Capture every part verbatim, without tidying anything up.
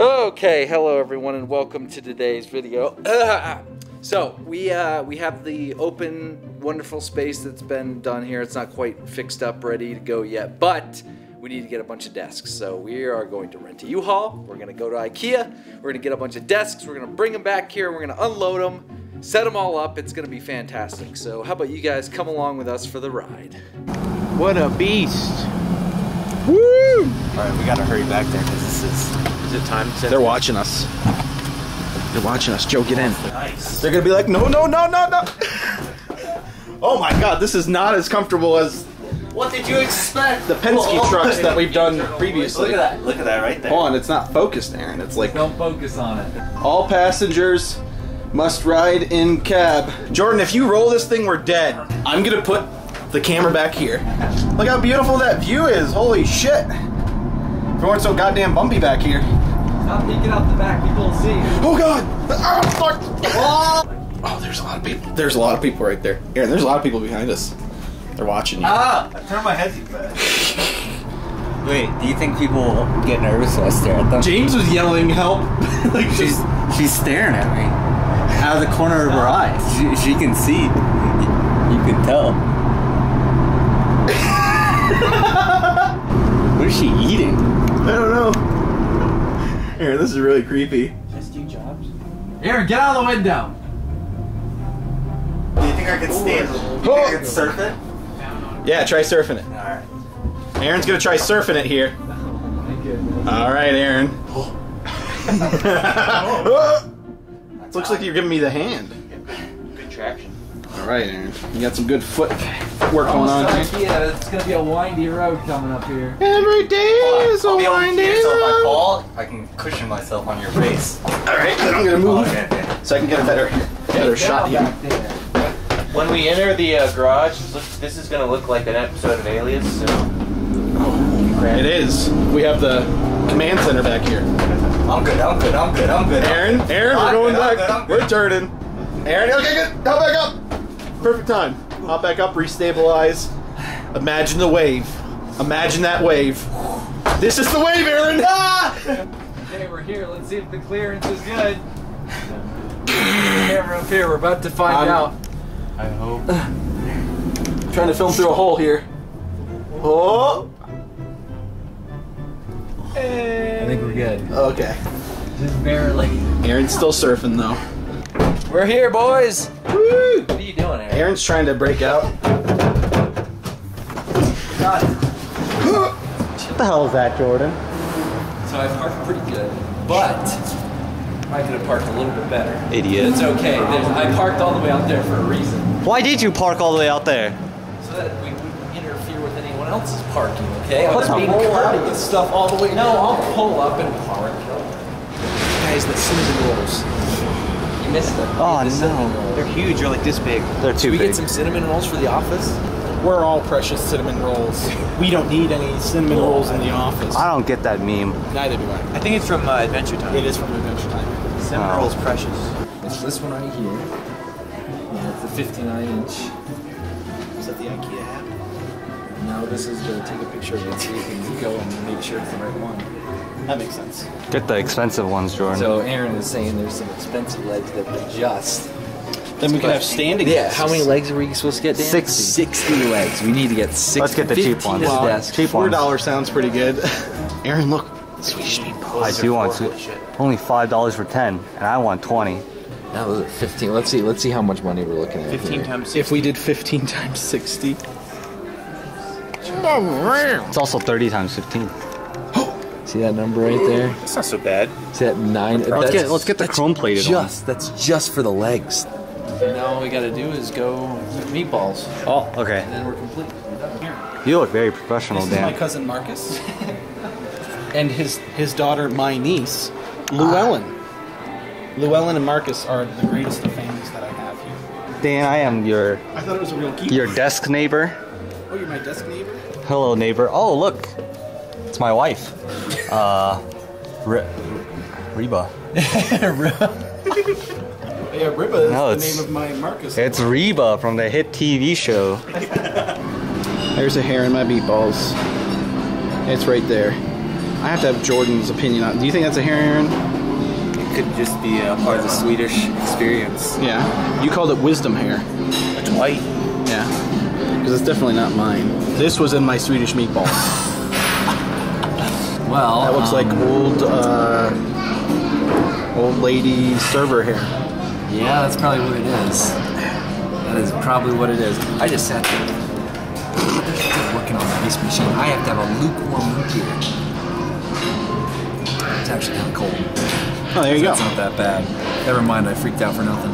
Okay, hello everyone and welcome to today's video. Uh, so we uh, we have the open wonderful space that's been done here. It's not quite fixed up ready to go yet, but we need to get a bunch of desks. So we are going to rent a U-Haul. We're gonna go to IKEA. We're gonna get a bunch of desks. We're gonna bring them back here. We're gonna unload them, set them all up. It's gonna be fantastic. So how about you guys come along with us for the ride? What a beast. Woo! All right, we gotta hurry back there because this is... Is it time to They're watching us. They're watching us. Joe, get in. Nice. They're gonna be like, no, no, no, no, no. Oh my God, this is not as comfortable as. What did you expect? The Penske oh, trucks that we've done previously. Look at that. Look at that right there. Hold on, it's not focused, Aron. It's like. Don't focus on it. All passengers must ride in cab. Jordan, if you roll this thing, we're dead. I'm gonna put the camera back here. Look how beautiful that view is. Holy shit. If it weren't so goddamn bumpy back here. Stop peeking out the back, people will see. Oh God! Oh fuck! Oh. Oh, there's a lot of people. There's a lot of people right there. Aron, there's a lot of people behind us. They're watching you. Ah! I turned my head too fast. Wait, do you think people will get nervous when I stare at them? James was yelling, help! Like she's she's staring at me. Out of the corner of her eye. She, she can see. You can tell. What is she eating? I don't know. Aron, this is really creepy. Just do jobs. Aron, get out of the window! Do you think I can stand? Oh. Do you think I can surf it? Yeah, try surfing it. Alright. Aaron's gonna try surfing it here. Alright, Aron. Oh. Looks like you're giving me the hand. Good traction. Alright, Aron. You got some good foot work going on here. Yeah, it's gonna be a windy road coming up here. Every day is a windy road. So if I fall, I can cushion myself on your face. Alright, then I'm gonna move. Oh, okay, okay. So I can get a better, better shot here. When we enter the uh, garage, this is gonna look like an episode of Alias, so... Oh, it is. We have the command center back here. I'm good, I'm good, I'm good, I'm good. Aron, Aron, we're going back. We're turning. Aron, okay, good. Come back up. Perfect time. Hop back up, restabilize. Imagine the wave. Imagine that wave. This is the wave, Aron! Ah! Okay, we're here. Let's see if the clearance is good. Camera up here. We're about to find I'm, out. I hope. I'm trying to film through a hole here. Oh! Hey. I think we're good. Okay. Just barely. Aaron's still surfing though. We're here, boys! Woo! What are you doing, Aron? Aaron's trying to break out. Got it. What the hell is that, Jordan? So I parked pretty good, but I could have parked a little bit better. Idiot. It's okay. There's, I parked all the way out there for a reason. Why did you park all the way out there? So that we wouldn't interfere with anyone else's parking, okay? I was being courteous stuff all the way. No, I'll pull up and park. Guys, let's see the doors. Missed them. Oh no. They're huge. They're like this big. They're too big. Can we get some cinnamon rolls for the office? We're all precious cinnamon rolls. We don't need any cinnamon rolls in the office. I don't get that meme. Neither do I. I think it's from uh, Adventure Time. It is from Adventure Time. Cinnamon rolls precious. It's this one right here. Yeah, it's the fifty-nine inch. Is that the IKEA app? No, this is the take a picture of it so you can go and make sure it's the right one. That makes sense. Get the expensive ones, Jordan. So Aron is saying there's some expensive legs that adjust. Then we can have standing legs. Yeah. How many legs are we supposed to get, Dan? Sixty. Sixty legs. We need to get sixty. Let's get the cheap ones. Wow. Cheap ones. Four dollars sounds pretty good. Aron, look. Swedish meatballs. I do want to. Only five dollars for ten, and I want twenty. That was at fifteen. Let's see. Let's see how much money we're looking at. Fifteen here. Times. sixty. If we did fifteen times sixty. It's also thirty times fifteen. See that number right there? That's not so bad. See that nine? Let's get, let's get the chrome plated just, on. That's just for the legs. And now all we gotta do is go meatballs. Oh, okay. And then we're complete. We're done here. You look very professional, this Dan. This is my cousin Marcus. And his, his daughter, my niece, Llewellyn. Ah. Llewellyn and Marcus are the greatest of families that I have here. Dan, I am your... I thought it was a real geek. Your desk neighbor. Oh, you're my desk neighbor? Hello, neighbor. Oh, look. It's my wife. Uh, Re Reba. Yeah, Reba is no, the name of my Marcus. It's Reba from the hit T V show. There's a hair in my meatballs. It's right there. I have to have Jordan's opinion on it. Do you think that's a herring, Aron? Could just be a part of the Swedish experience. Yeah. You called it wisdom hair. It's white. Yeah. Because it's definitely not mine. This was in my Swedish meatball. Well, that looks um, like old, uh, old lady server hair. Yeah, that's probably what it is. That is probably what it is. I just sat there working on the ice machine. I have to have a lukewarm root beer. It's actually kind of cold. Oh, there you go. It's not that bad. Never mind, I freaked out for nothing.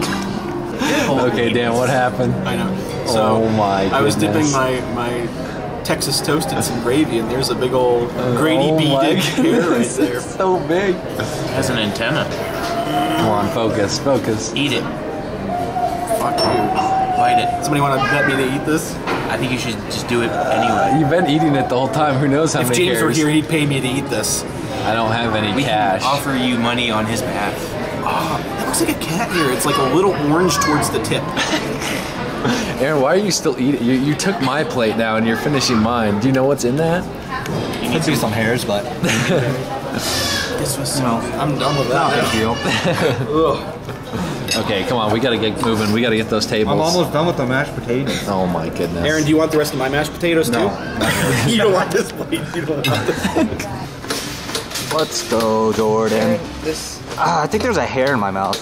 Okay, Dan, what happened? I know. So, oh my goodness. I was dipping my, my Texas toast in some gravy, and there's a big old uh, Grady oh B. Dick hair right there. It's so big. It has an antenna. Come on, focus, focus. Eat it. Fuck you. Bite it. Somebody want to let me to eat this? I think you should just do it anyway. You've been eating it the whole time. Who knows how if many James hairs. Were here, he'd pay me to eat this. I don't have any we cash. We offer you money on his behalf. Oh, that looks like a cat here. It's like a little orange towards the tip. Aron, why are you still eating? You, you took my plate now, and you're finishing mine. Do you know what's in that? You need to do some hairs, but... This was so... No, I'm done with that. Thank you. Okay, come on. We got to get moving. We got to get those tables. I'm almost done with the mashed potatoes. Oh, my goodness. Aron, do you want the rest of my mashed potatoes, no. too? You don't want this plate. You don't want this plate. Let's go, Jordan. This. Ah, I think there's a hair in my mouth.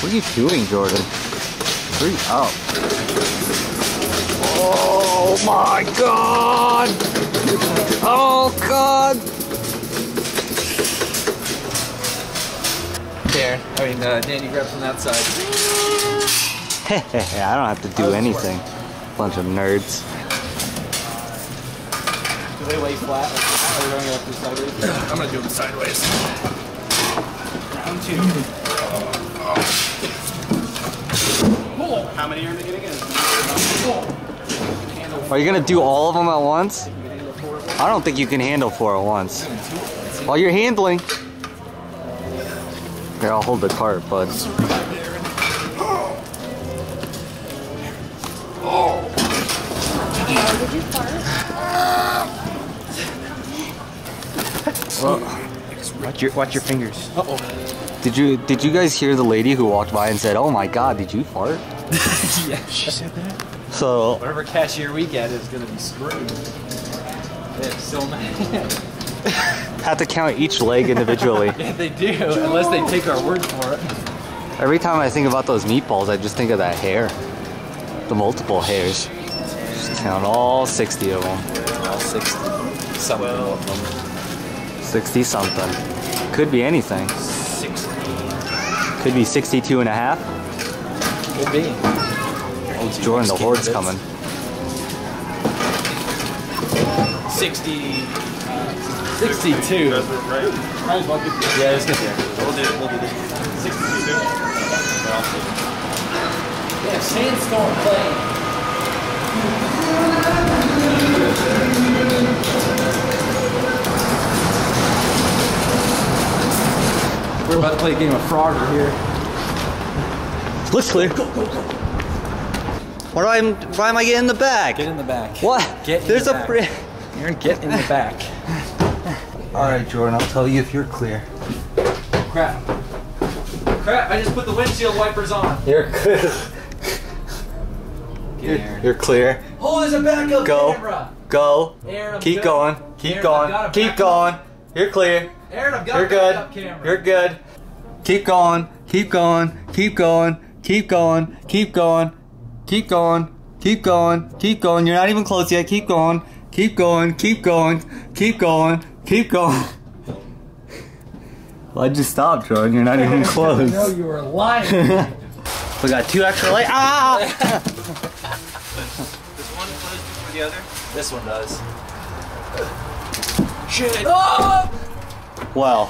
What are you doing, Jordan? Hurry up. Oh my God! Oh God! There. I mean, uh, Danny grabs from that side. I don't have to do anything. Bunch of nerds. They lay flat, like, how are we going up this sideways? I'm gonna do them sideways. Round two. Oh, oh. How many are they getting in? Oh. Are you gonna do all of them at once? I don't think you can handle four at once. While you're handling. Here, I'll hold the cart, bud. Oh, did you fart? Well, watch your watch your fingers. Uh oh. Did you did you guys hear the lady who walked by and said, "Oh my God, did you fart?" Yeah, she said that. So whatever cashier we get is gonna be screwed. They have so many. Have to count each leg individually. Yeah, they do, unless they take our word for it. Every time I think about those meatballs, I just think of that hair, the multiple hairs. Just count all sixty of them. All sixty. Some of them. sixty something. Could be anything. sixty. Could be sixty-two and a half. Could be. Oh, Jordan, the horde's coming. sixty. sixty-two. Right. Yeah, let's get there. We'll do it. We'll do it. sixty-two. Yeah, sandstorm play. We're about to play a game of Frogger here. Looks clear. Go, go, go. Why, do I, why am I getting in the back? Get in the back. What? Get in There's the back. There's a... Aron, get in the back. Alright, Jordan, I'll tell you if you're clear. Crap. Crap, I just put the windshield wipers on. You're clear. Get in, Aron. You're clear. Oh, there's a backup go. camera. Go. Aron, Keep going. Keep Aron, going. Keep going. You're clear. Aron, I've got You're good. You're good. Keep going. Keep going. Keep going. Keep going. Keep going. Keep going. Keep going. Keep going. You're not even close yet. Keep going. Keep going. Keep going. Keep going. Keep going. Why'd you stop, Jordan? You're not even close. No, you were lying. We got two extra lights. Ah! Does one close before the other? This one does. Shit. Oh! Well,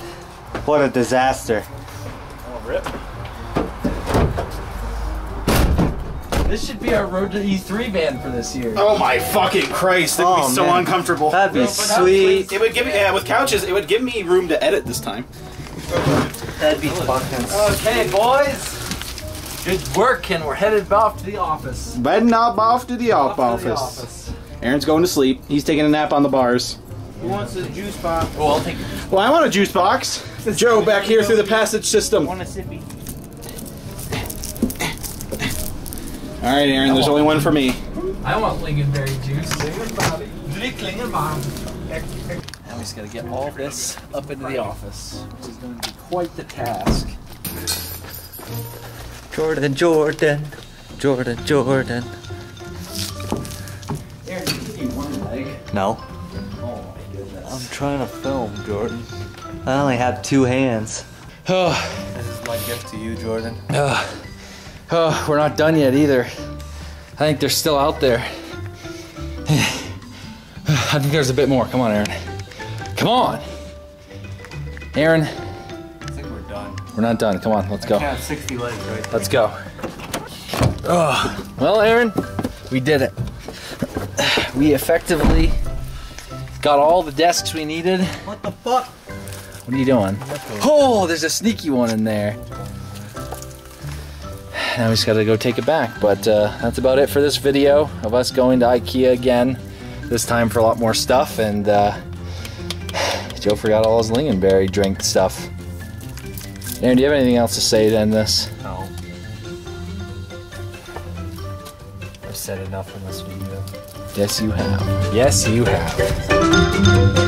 what a disaster. Oh, rip. This should be our road to E three band for this year. Oh my fucking Christ, that'd oh, be so man. uncomfortable. That'd be no, sweet. It would give me, yeah, with couches, it would give me room to edit this time. That'd be fucking Okay, sweet. boys. Good work, and we're headed off to the office. Heading off to the office. Aaron's going to sleep. He's taking a nap on the bars. Who wants a juice box? Oh, I'll take it. Well, I want a juice box. Joe, back here through the passage system. Want a sippy? All right, Aaron. There's only one for me. I want lingonberry juice. Now we just got to get all this up into the office, which is going to be quite the task. Jordan, Jordan, Jordan, Jordan. Aaron, do you need one leg? No. Oh my goodness. I'm trying to film, Jordan. I only have two hands. Oh. This is my gift to you, Jordan. Oh. Oh, we're not done yet either. I think they're still out there. I think there's a bit more. Come on, Aaron. Come on! Aaron. I think we're done. We're not done. Come on, let's go. I got sixty legs right there. Let's go. Oh. Well, Aaron, we did it. We effectively got all the desks we needed. What the fuck? What are you doing? Oh, there's a sneaky one in there. Now we just gotta go take it back, but uh, that's about it for this video of us going to IKEA again, this time for a lot more stuff, and uh, Joe forgot all his lingonberry drink stuff. Aaron, do you have anything else to say to end this? No. I've said enough in this video. Yes, you have. Yes, you have.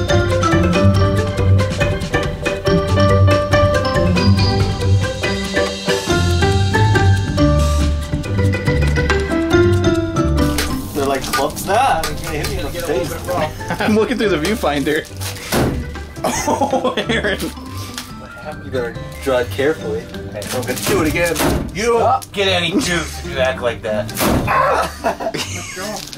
Ah, get I'm looking through the viewfinder. Oh, Aaron. You better draw it carefully. Okay, I'm gonna do it again. You don't oh. get any juice if you act like that. Ah.